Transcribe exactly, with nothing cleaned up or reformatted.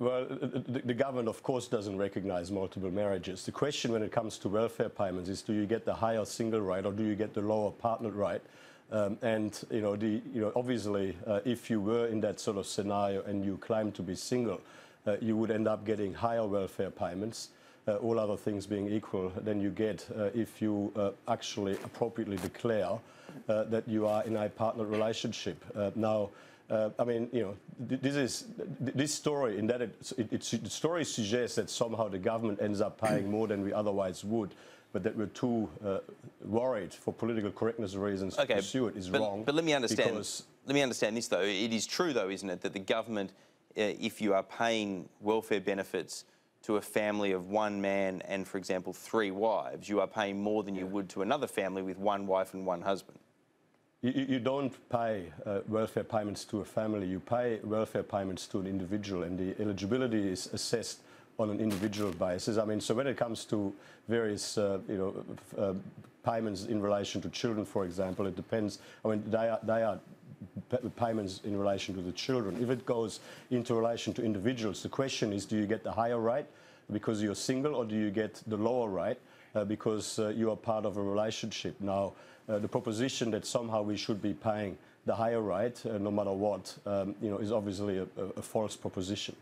Well, the, the government, of course, doesn't recognize multiple marriages. The question when it comes to welfare payments is, do you get the higher single rate or do you get the lower partnered rate? Um, and, you know, the, you know obviously, uh, if you were in that sort of scenario and you claim to be single, uh, you would end up getting higher welfare payments, uh, all other things being equal, than you get uh, if you uh, actually appropriately declare uh, that you are in a partnered relationship. Uh, now, Uh, I mean, you know, this is this story in that it, it, it the story suggests that somehow the government ends up paying more than we otherwise would, but that we're too uh, worried for political correctness reasons okay, to pursue it is but, wrong. But let me understand. Let me understand this though. It is true though, isn't it, that the government, uh, if you are paying welfare benefits to a family of one man and, for example, three wives, you are paying more than you yeah. would to another family with one wife and one husband. You, you don't pay uh, welfare payments to a family, you pay welfare payments to an individual, and the eligibility is assessed on an individual basis. I mean, so when it comes to various, uh, you know, uh, payments in relation to children, for example, it depends. I mean, they are, they are payments in relation to the children. If it goes into relation to individuals, the question is, do you get the higher rate because you're single, or do you get the lower rate uh, because uh, you are part of a relationship? Now, Uh, the proposition that somehow we should be paying the higher rate, uh, no matter what, um, you know, is obviously a, a, a false proposition.